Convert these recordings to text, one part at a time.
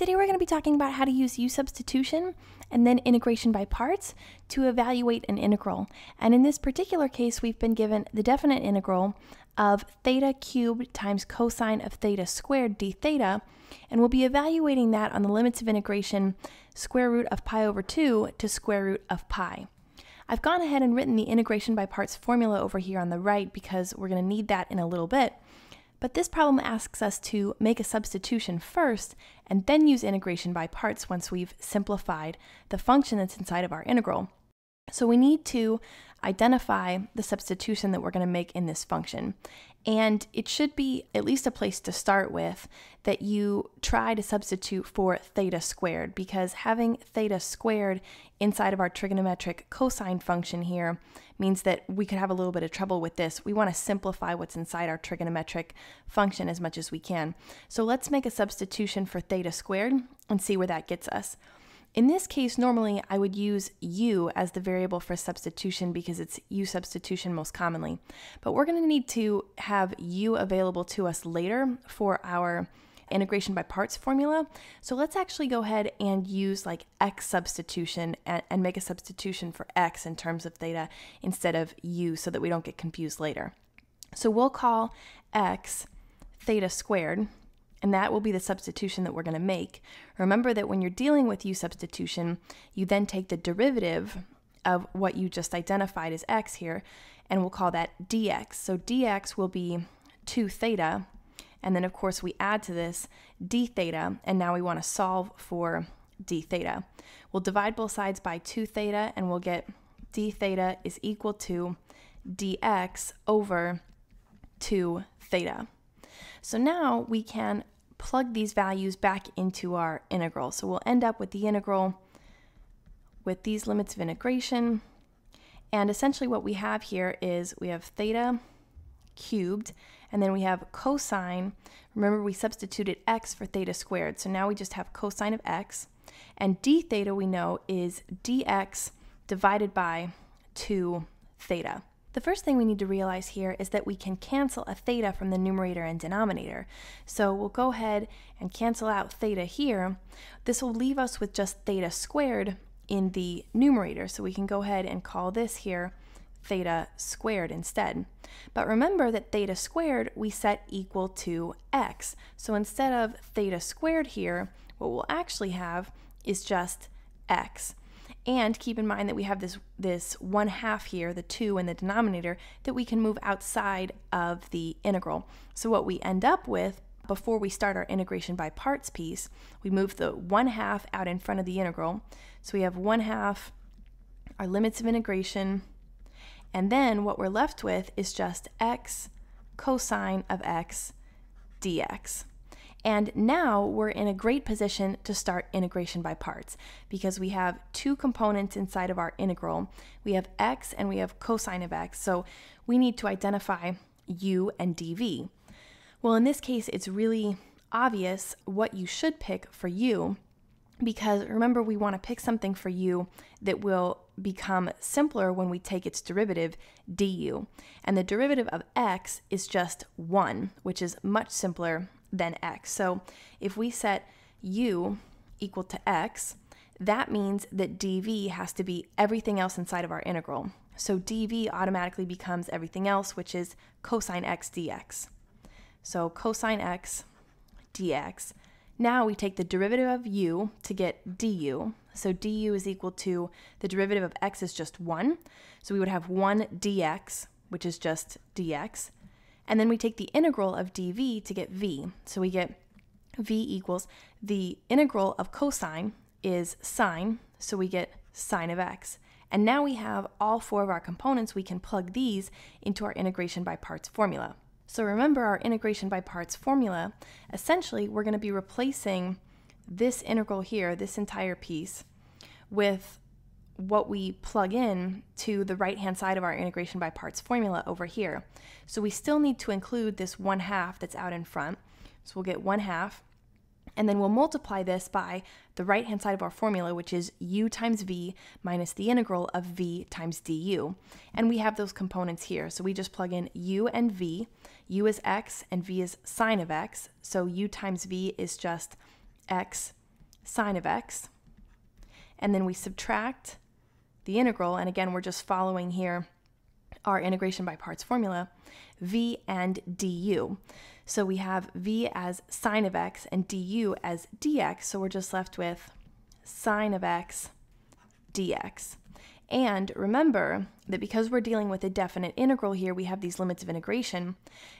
Today we're going to be talking about how to use u-substitution and then integration by parts to evaluate an integral. And in this particular case, we've been given the definite integral of theta cubed times cosine of theta squared d theta, and we'll be evaluating that on the limits of integration square root of pi over 2 to square root of pi. I've gone ahead and written the integration by parts formula over here on the right because we're going to need that in a little bit. But this problem asks us to make a substitution first and then use integration by parts once we've simplified the function that's inside of our integral. So we need to identify the substitution that we're going to make in this function. And it should be at least a place to start with that you try to substitute for theta squared, because having theta squared inside of our trigonometric cosine function here means that we could have a little bit of trouble with this. We want to simplify what's inside our trigonometric function as much as we can. So let's make a substitution for theta squared and see where that gets us. In this case, normally I would use u as the variable for substitution because it's u-substitution most commonly. But we're going to need to have u available to us later for our integration by parts formula. So let's actually go ahead and use like x substitution and make a substitution for x in terms of theta instead of u so that we don't get confused later. So we'll call x theta squared, and that will be the substitution that we're going to make. Remember that when you're dealing with u-substitution, you then take the derivative of what you just identified as x here, and we'll call that dx. So dx will be 2 theta, and then of course we add to this d theta, and now we want to solve for d theta. We'll divide both sides by 2 theta, and we'll get d theta is equal to dx over 2 theta. So now we can plug these values back into our integral. So we'll end up with the integral with these limits of integration. And essentially what we have here is we have theta cubed, and then we have cosine. Remember, we substituted x for theta squared. So now we just have cosine of x. And d theta we know is dx divided by 2 theta. The first thing we need to realize here is that we can cancel a theta from the numerator and denominator. So we'll go ahead and cancel out theta here. This will leave us with just theta squared in the numerator. So we can go ahead and call this here theta squared instead. But remember that theta squared we set equal to x. So instead of theta squared here, what we'll actually have is just x. And keep in mind that we have this 1/2 here, the 2 in the denominator, that we can move outside of the integral. So what we end up with before we start our integration by parts piece, we move the 1/2 out in front of the integral. So we have 1/2, our limits of integration, and then what we're left with is just x cosine of x dx. And now we're in a great position to start integration by parts because we have two components inside of our integral. We have x and we have cosine of x, so we need to identify u and dv. Well, in this case, it's really obvious what you should pick for u, because remember, we want to pick something for u that will become simpler when we take its derivative, du. And the derivative of x is just 1, which is much simpler than x. So if we set u equal to x, that means that dv has to be everything else inside of our integral. So dv automatically becomes everything else, which is cosine x dx. So cosine x dx. Now we take the derivative of u to get du. So du is equal to, the derivative of x is just 1. So we would have 1 dx, which is just dx. And then we take the integral of dv to get v. So we get v equals, the integral of cosine is sine, so we get sine of x. And now we have all 4 of our components. We can plug these into our integration by parts formula. So remember our integration by parts formula, essentially we're going to be replacing this integral here, this entire piece, with what we plug in to the right-hand side of our integration by parts formula over here. So we still need to include this 1/2 that's out in front. So we'll get 1/2, and then we'll multiply this by the right-hand side of our formula, which is u times v minus the integral of v times du. And we have those components here. So we just plug in u and v. u is x and v is sine of x. So u times v is just x sine of x, and then we subtract the integral, and again we're just following here our integration by parts formula, v and du. So we have v as sine of x and du as dx, so we're just left with sine of x dx. And remember that because we're dealing with a definite integral here, we have these limits of integration.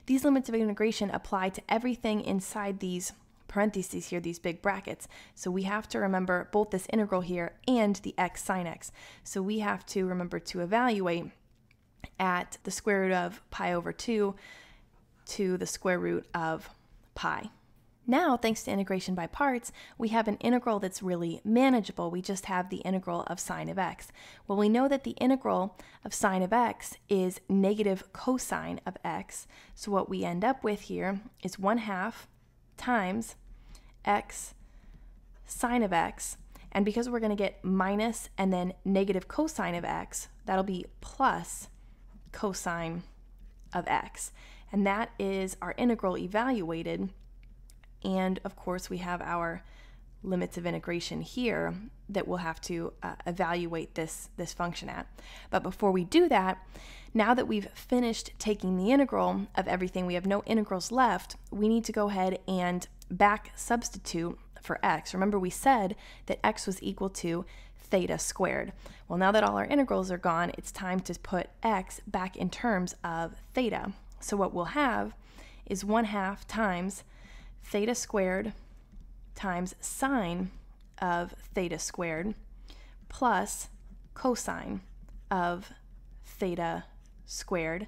These limits of integration apply to everything inside these parentheses here, these big brackets. So we have to remember both this integral here and the x sine x. So we have to remember to evaluate at the square root of pi over 2 to the square root of pi. Now, thanks to integration by parts, we have an integral that's really manageable. We just have the integral of sine of x. Well, we know that the integral of sine of x is negative cosine of x. So what we end up with here is 1/2 times x sine of x. And because we're going to get minus and then negative cosine of x, that'll be plus cosine of x. And that is our integral evaluated. And of course, we have our limits of integration here that we'll have to evaluate this function at. But before we do that, now that we've finished taking the integral of everything, we have no integrals left, we need to go ahead and back substitute for x. Remember, we said that x was equal to theta squared. Well, now that all our integrals are gone, it's time to put x back in terms of theta. So what we'll have is 1/2 times theta squared times sine of theta squared plus cosine of theta squared.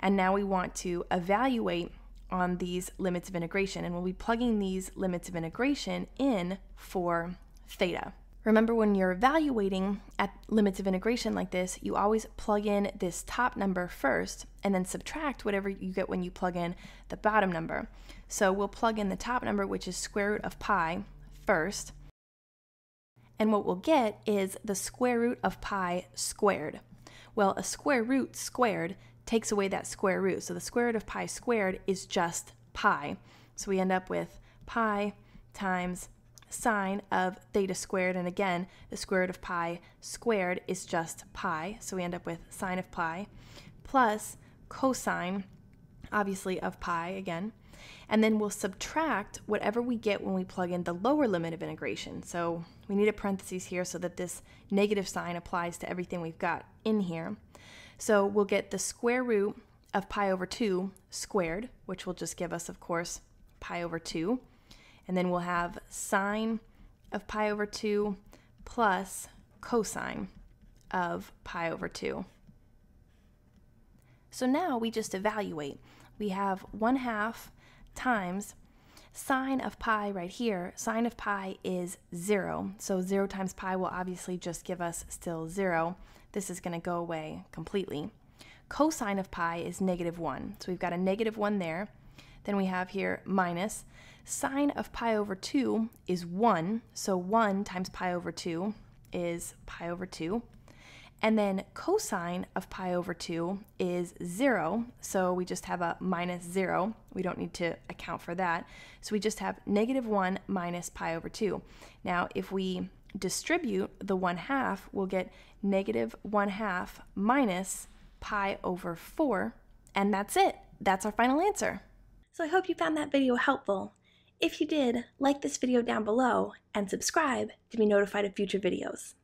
And now we want to evaluate on these limits of integration, and we'll be plugging these limits of integration in for theta. Remember, when you're evaluating at limits of integration like this, you always plug in this top number first and then subtract whatever you get when you plug in the bottom number. So we'll plug in the top number, which is square root of pi, first. And what we'll get is the square root of pi squared. Well, a square root squared takes away that square root. So the square root of pi squared is just pi. So we end up with pi times sine of theta squared, and again the square root of pi squared is just pi, so we end up with sine of pi plus cosine, obviously, of pi again, and then we'll subtract whatever we get when we plug in the lower limit of integration. So we need a parentheses here so that this negative sign applies to everything we've got in here. So we'll get the square root of pi over 2 squared, which will just give us, of course, pi over 2. And then we'll have sine of pi over 2 plus cosine of pi over 2. So now we just evaluate. We have 1/2 times sine of pi right here. Sine of pi is 0. So 0 times pi will obviously just give us still 0. This is going to go away completely. Cosine of pi is negative 1. So we've got a negative 1 there. Then we have here minus sine of pi over 2 is 1, so 1 times pi over 2 is pi over 2. And then cosine of pi over 2 is 0, so we just have a minus 0. We don't need to account for that. So we just have negative 1 minus pi over 2. Now, if we distribute the 1/2, we'll get negative 1/2 minus pi over 4, and that's it. That's our final answer. So I hope you found that video helpful. If you did, like this video down below and subscribe to be notified of future videos.